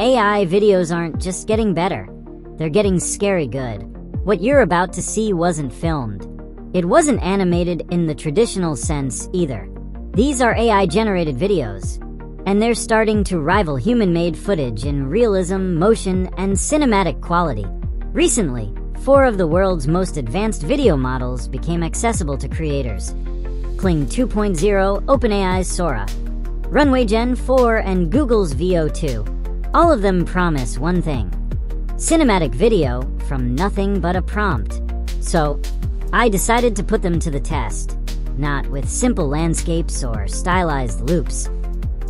AI videos aren't just getting better. They're getting scary good. What you're about to see wasn't filmed. It wasn't animated in the traditional sense either. These are AI-generated videos, and they're starting to rival human-made footage in realism, motion, and cinematic quality. Recently, 4 of the world's most advanced video models became accessible to creators: Kling 2.0, OpenAI's Sora, Runway Gen-4, and Google's Veo 2. All of them promise one thing: cinematic video from nothing but a prompt. So, I decided to put them to the test, not with simple landscapes or stylized loops,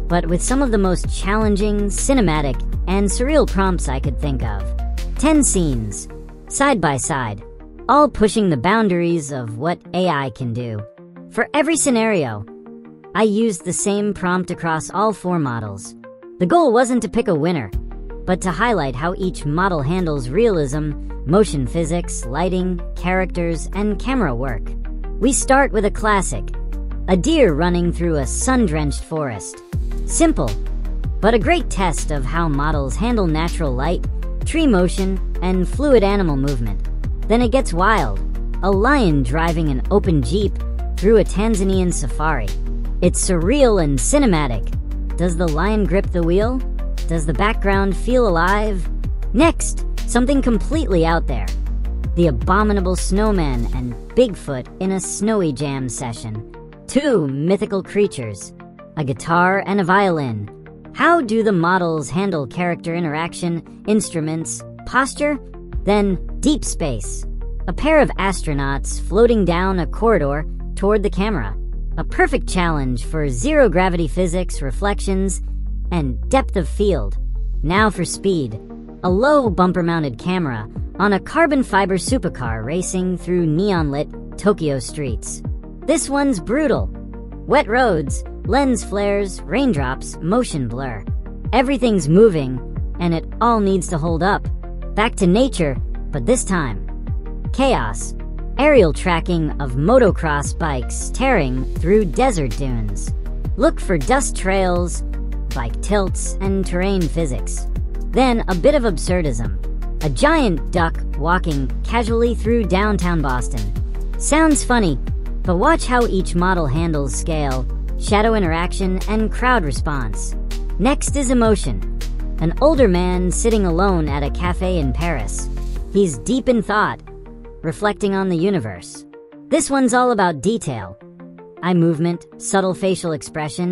but with some of the most challenging, cinematic, and surreal prompts I could think of. 10 scenes, side by side, all pushing the boundaries of what AI can do. For every scenario, I used the same prompt across all 4 models. The goal wasn't to pick a winner, but to highlight how each model handles realism, motion physics, lighting, characters, and camera work. We start with a classic: a deer running through a sun-drenched forest. Simple, but a great test of how models handle natural light, tree motion, and fluid animal movement. Then it gets wild: a lion driving an open jeep through a Tanzanian safari. It's surreal and cinematic. Does the lion grip the wheel? Does the background feel alive? Next, something completely out there: the abominable snowman and Bigfoot in a snowy jam session. 2 mythical creatures, a guitar and a violin. How do the models handle character interaction, instruments, posture? Then deep space: a pair of astronauts floating down a corridor toward the camera. A perfect challenge for zero-gravity physics, reflections, and depth of field. Now for speed: a low bumper-mounted camera on a carbon fiber supercar racing through neon-lit Tokyo streets. This one's brutal: wet roads, lens flares, raindrops, motion blur. Everything's moving, and it all needs to hold up. Back to nature, but this time chaos: aerial tracking of motocross bikes tearing through desert dunes. Look for dust trails, bike tilts, and terrain physics. Then a bit of absurdism: a giant duck walking casually through downtown Boston. Sounds funny, but watch how each model handles scale, shadow interaction, and crowd response. Next is emotion: an older man sitting alone at a cafe in Paris. He's deep in thought, reflecting on the universe. This one's all about detail: eye movement, subtle facial expression,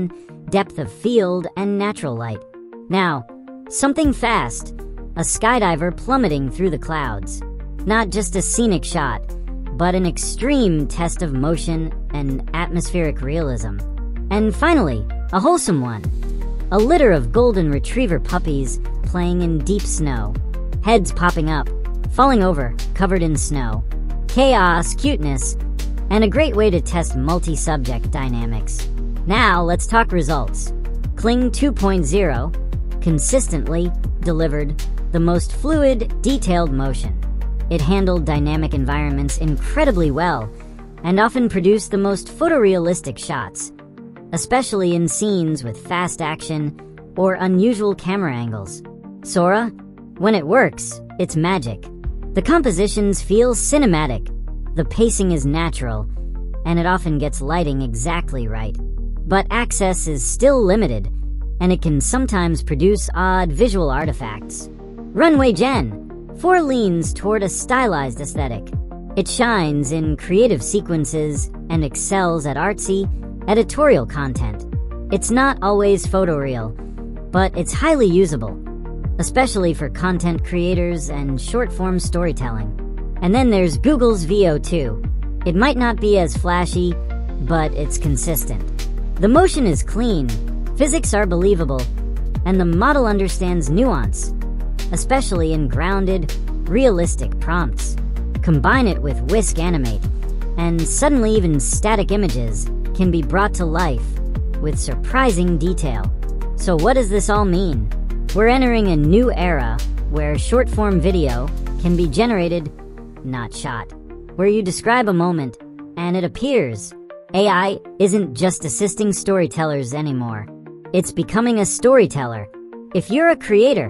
depth of field, and natural light. Now, something fast: a skydiver plummeting through the clouds. Not just a scenic shot, but an extreme test of motion and atmospheric realism. And finally, a wholesome one: a litter of golden retriever puppies playing in deep snow. Heads popping up, falling over, covered in snow. Chaos, cuteness, and a great way to test multi-subject dynamics. Now let's talk results. Kling 2.0 consistently delivered the most fluid, detailed motion. It handled dynamic environments incredibly well, and often produced the most photorealistic shots, especially in scenes with fast action or unusual camera angles. Sora, when it works, it's magic. The compositions feel cinematic, the pacing is natural, and it often gets lighting exactly right. But access is still limited, and it can sometimes produce odd visual artifacts. Runway Gen-4 leans toward a stylized aesthetic. It shines in creative sequences and excels at artsy, editorial content. It's not always photoreal, but it's highly usable, especially for content creators and short-form storytelling. And then there's Google's Veo 2. It might not be as flashy, but it's consistent. The motion is clean, physics are believable, and the model understands nuance, especially in grounded, realistic prompts. Combine it with Whisper Animate, and suddenly even static images can be brought to life with surprising detail. So what does this all mean? We're entering a new era where short-form video can be generated, not shot, where you describe a moment and it appears. AI isn't just assisting storytellers anymore. It's becoming a storyteller. If you're a creator,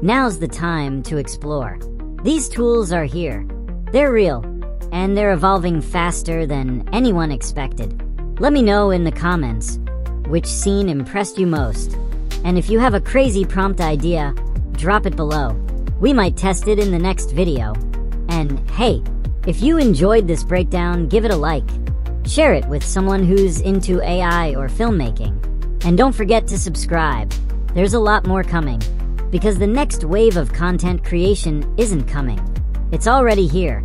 Now's the time to explore. These tools are here. They're real, and they're evolving faster than anyone expected. Let me know in the comments which scene impressed you most. And if you have a crazy prompt idea, drop it below. We might test it in the next video. And hey, if you enjoyed this breakdown, give it a like. Share it with someone who's into AI or filmmaking. And don't forget to subscribe. There's a lot more coming, because the next wave of content creation isn't coming. It's already here.